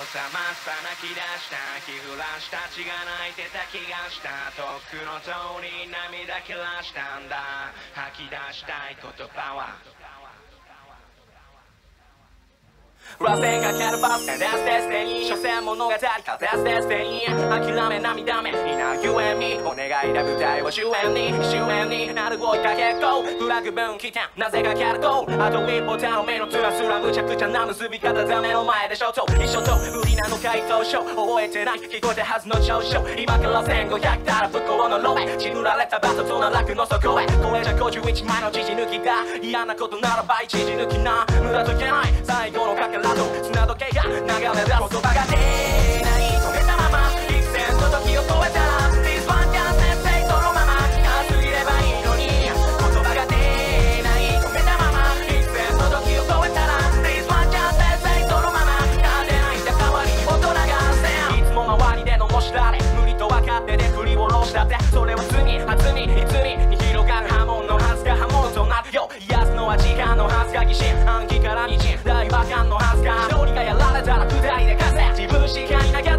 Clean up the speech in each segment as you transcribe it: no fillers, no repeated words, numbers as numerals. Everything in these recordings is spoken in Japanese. を覚ました泣き出した日暮らした血が泣いてた気がした。遠くの塔に涙切らしたんだ。吐き出したい言葉は螺旋かけるバスが出して捨てに所詮物語か出して捨てに諦め涙目いなゆえにお願いだ舞台を終焉に終焉になる動いた結構フラグ分岐点なぜかキャルコーあと一歩たおめのつらすらむちゃくちゃな結び方だ目の前でしょと一緒と不利なの回答書覚えてない聞こえたはずの上昇今から1500たら不幸のロベちぐられたバトと奈落の底へこれじゃ51枚のじじ抜きだ嫌なことならば一時抜きな無駄とけない最後のかけらと砂時計が流れ出る言葉が出ない止めたまま幾千の時を超えたら This one can't say そのまま近すぎればいいのに言葉が出ない止めたまま幾千の時を超えたら This one can't say そのまま立てないんだ代わり大人がせんいつも周りでのもしられ無理と分かってて振り下ろしたってそれは罪厚みいつに広がる波紋のはずが波紋となるよ癒すのは時間のはずが疑心暗鬼から滲んだ違和感のはずがどうにかやられたら下りで風自分しかいなきゃ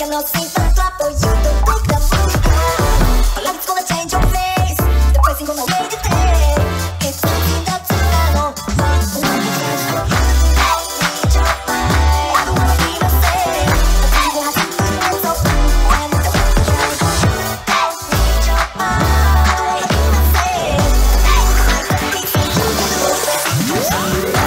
But you're not safe on a club or you don't break the mood. Our love is gonna change your face. The person gonna wait a day. It's something that's I don't want. I need your mind. I don't wanna be the same. I think you have to put me so blue. I need the way you try. I need your mind. I don't wanna be the same. I can't be so blue.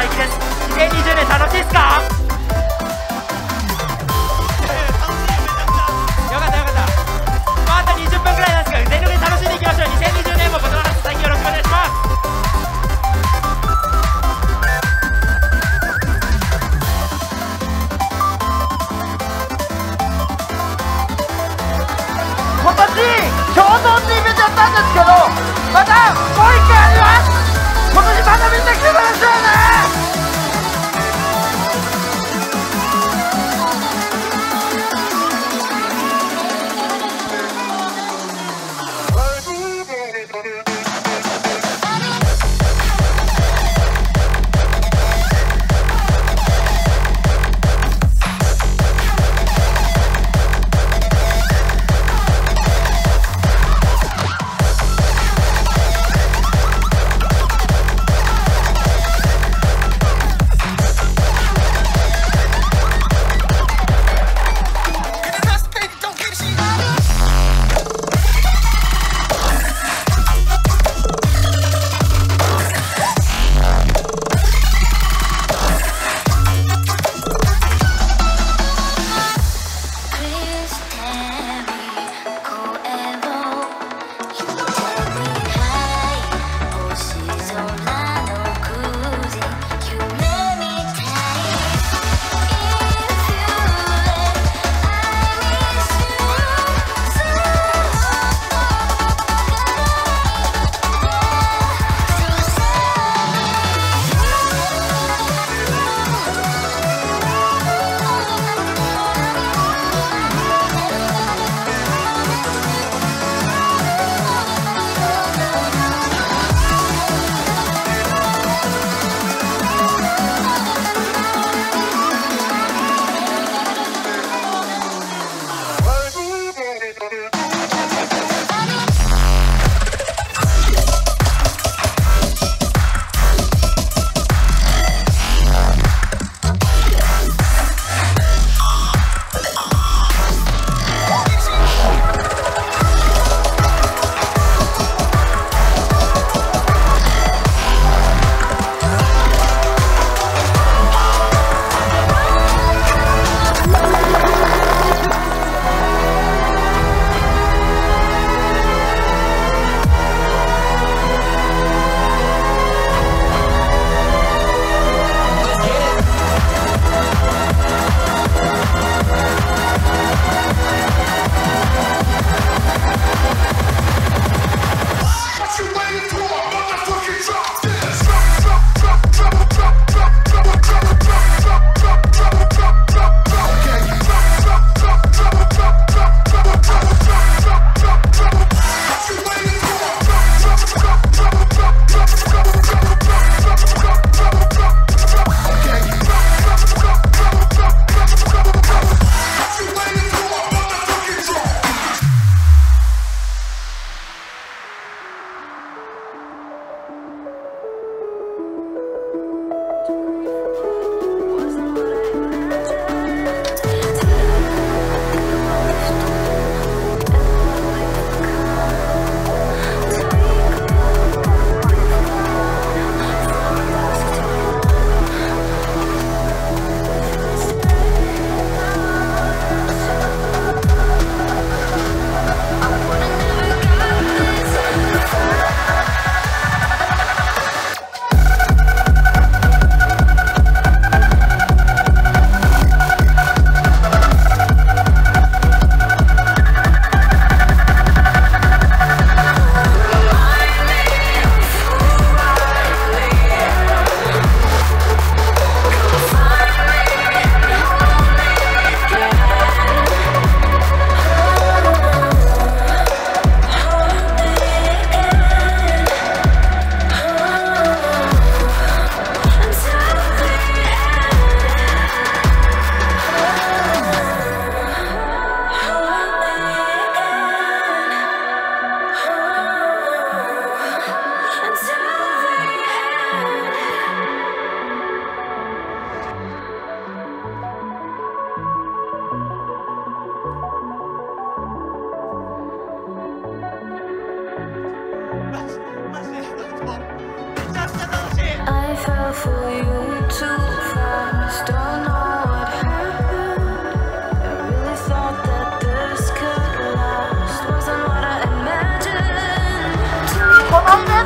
大輝です。2020年楽しいですか？よかったよかった。また20分くらいなんですが全力で楽しんでいきましょう。2020年もこの話最近よろしくお願いします。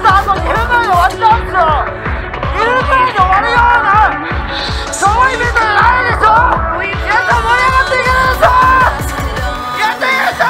あと10分で終わっちゃうんですよ。10分で終わるようなそのイベントないでしょ。皆さん盛り上がっていけるでしょ。やっていけるでしょ。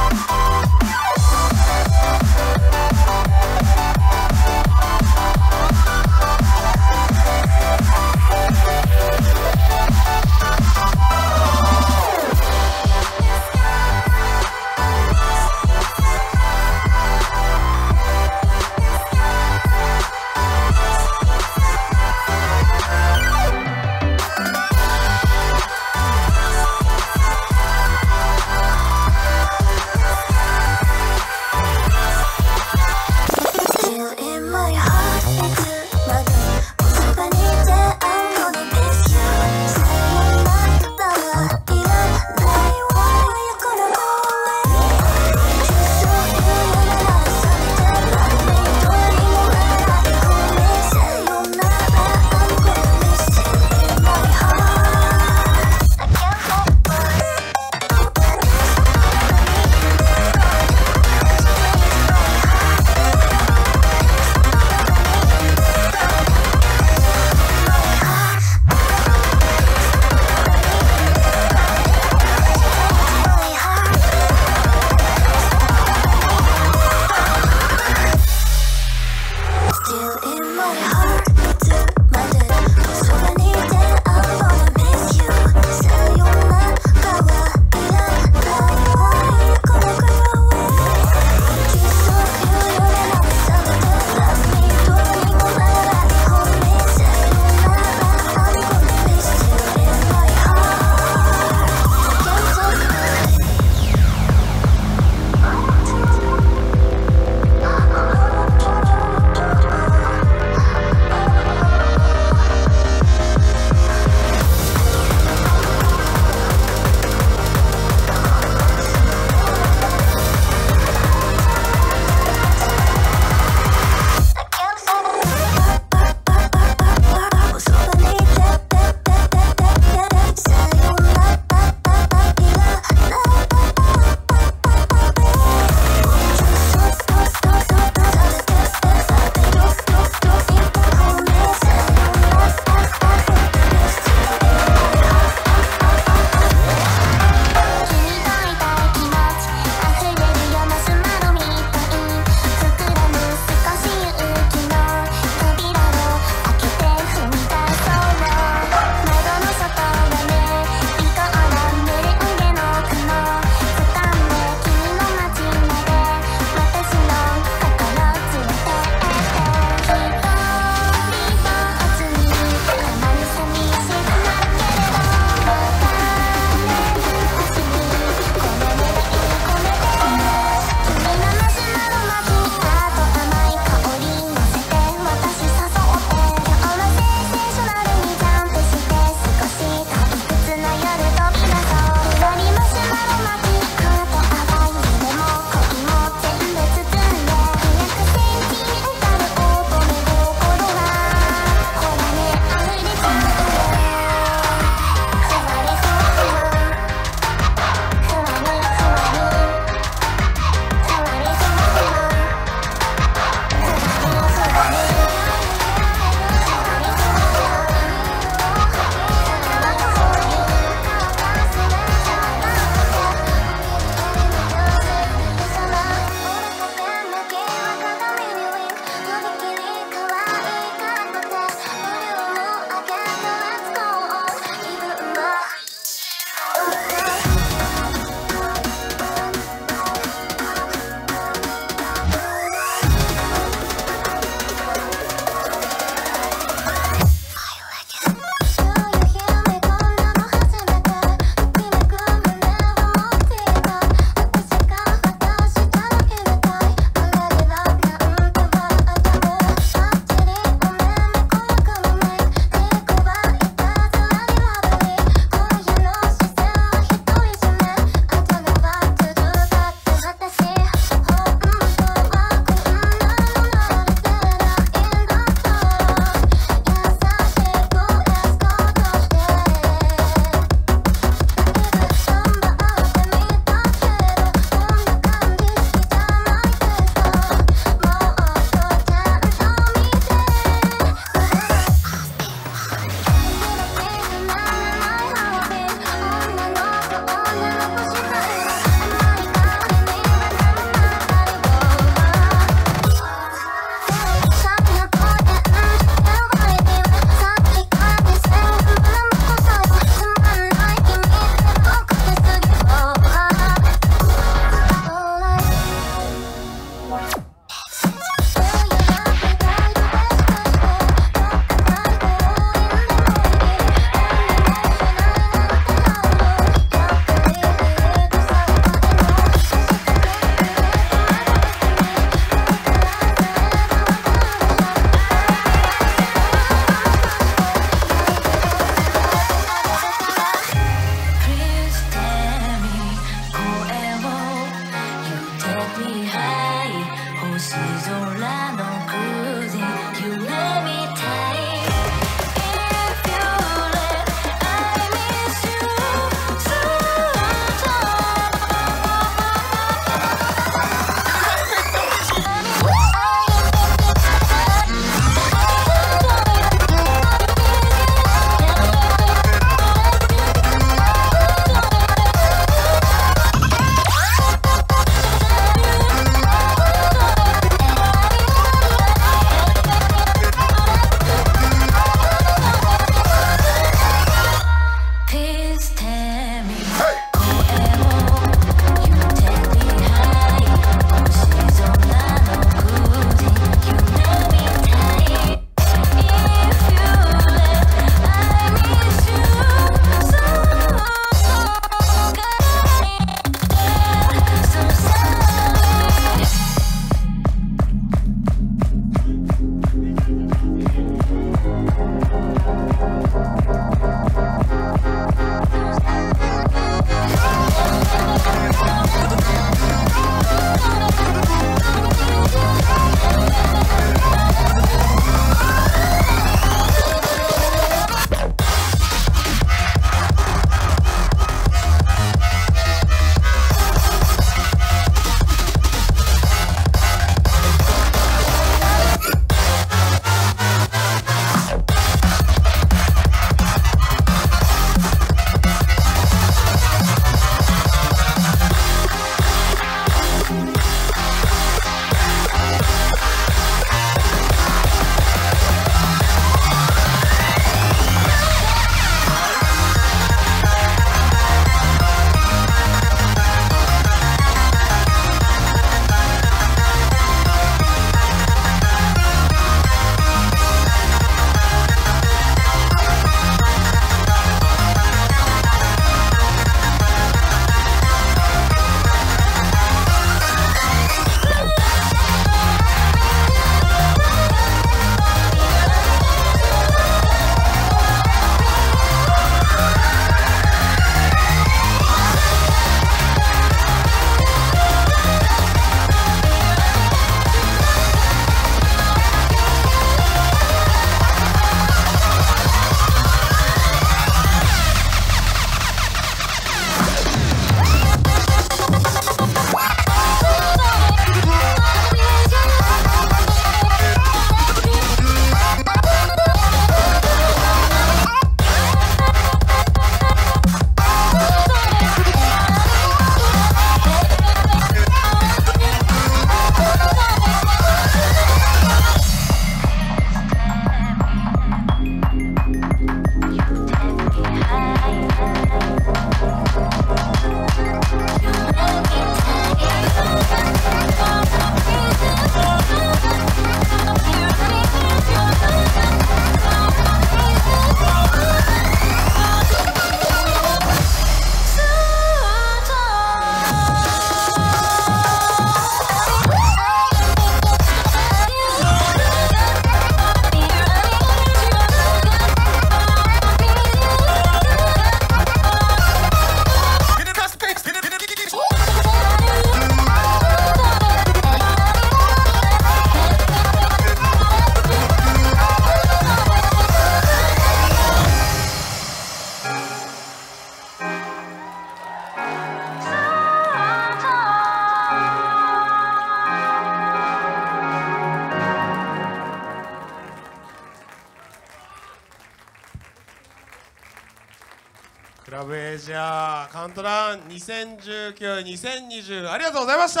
クラブエイジアカウントダウン2019-2020 ありがとうございました。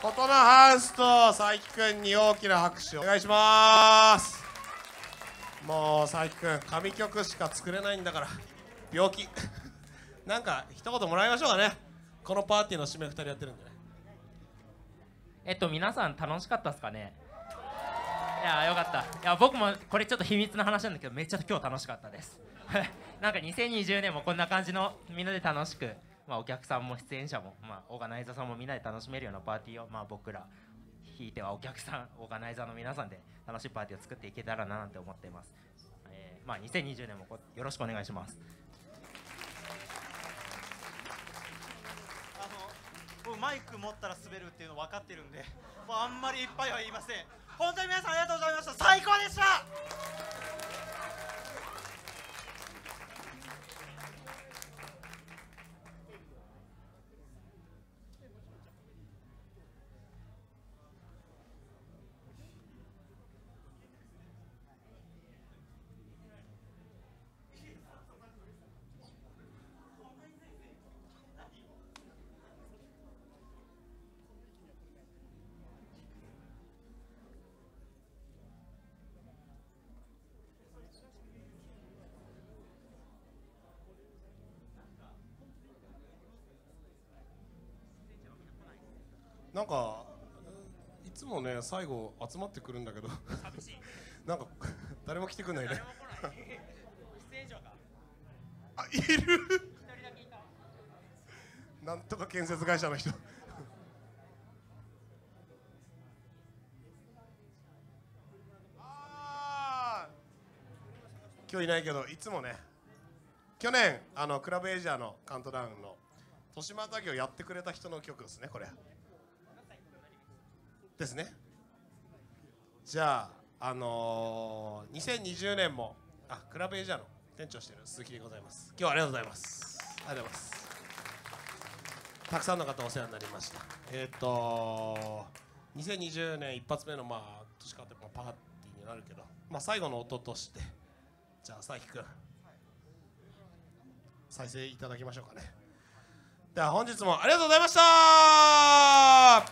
琴乃ハウスと佐伯くんに大きな拍手をお願いします。もう佐伯くん神曲しか作れないんだから病気なんか一言もらいましょうかね。このパーティーの締め2人やってるんでね。皆さん楽しかったですかね。いやよかった。いや僕もこれちょっと秘密の話なんだけどめっちゃ今日楽しかったですなんか2020年もこんな感じのみんなで楽しく、お客さんも出演者も、オーガナイザーさんもみんなで楽しめるようなパーティーを、僕らひいてはお客さんオーガナイザーの皆さんで楽しいパーティーを作っていけたらななんて思っています。2020年もよろしくお願いします。僕マイク持ったら滑るっていうの分かってるんで、あんまりいっぱいは言いません。本当に皆さんありがとうございました。最高でした。なんかいつもね最後集まってくるんだけど寂しいなんか誰も来てくんないね。出演者かあいる1人だけいたなんとか建設会社の人今日いないけどいつもね去年クラブエイジアのカウントダウンの年またぎをやってくれた人の曲ですねこれですね。じゃあ2020年もクラブエイジアの店長している鈴木でございます。今日はありがとうございます。ありがとうございます。たくさんの方お世話になりました。2020年一発目の年かってパーティーになるけど、最後の音としてじゃあ佐伯くん再生いただきましょうかね。では本日もありがとうございました。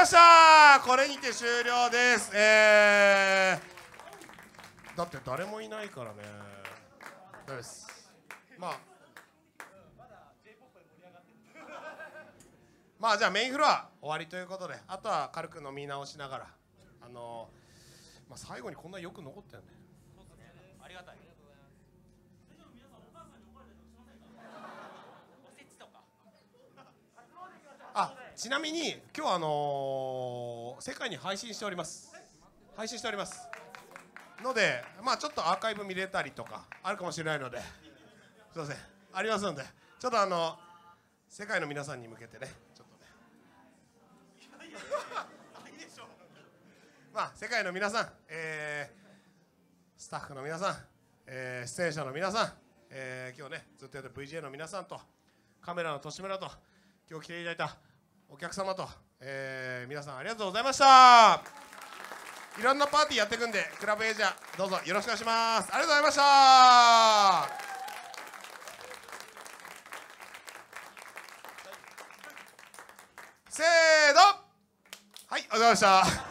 ました。これにて終了です。だって誰もいないからね。大丈夫です。まあじゃあメインフロア終わりということで、あとは軽く飲み直しながら、最後にこんなよく残ったよね。ありがたい。あ、ちなみに今日世界に配信しております。ので、ちょっとアーカイブ見れたりとかあるかもしれないので、すいません、ありますので、ちょっと世界の皆さんに向けてね、ちょっとね世界の皆さん、スタッフの皆さん、出演者の皆さん、今日ねずっとやってる VJ の皆さんと、カメラの利村と、今日来ていただいたお客様と、皆さんありがとうございました。いろんなパーティーやっていくんで、クラブエイジャーどうぞよろしくお願いします。ありがとうございました。せーの、はい、お疲れ様でした。